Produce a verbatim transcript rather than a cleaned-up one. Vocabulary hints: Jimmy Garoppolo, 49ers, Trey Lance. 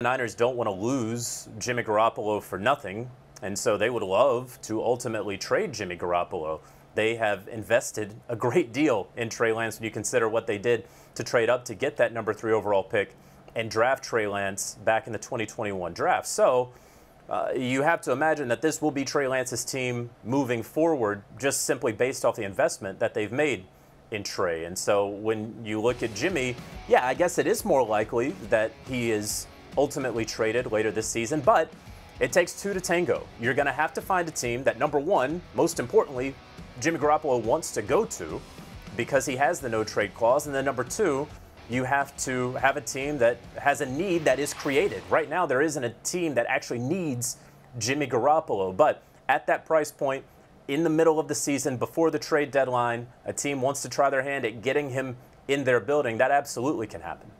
The Niners don't want to lose Jimmy Garoppolo for nothing, and so they would love to ultimately trade Jimmy Garoppolo. They have invested a great deal in Trey Lance when you consider what they did to trade up to get that number three overall pick and draft Trey Lance back in the twenty twenty-one draft. So uh, you have to imagine that this will be Trey Lance's team moving forward, just simply based off the investment that they've made in Trey. And so when you look at Jimmy, yeah, I guess it is more likely that he is ultimately traded later this season, but it takes two to tango. You're going to have to find a team that, number one, most importantly, Jimmy Garoppolo wants to go to because he has the no trade clause. And then number two, you have to have a team that has a need that is created. Right now, there isn't a team that actually needs Jimmy Garoppolo, but at that price point, in the middle of the season, before the trade deadline, a team wants to try their hand at getting him in their building. That absolutely can happen.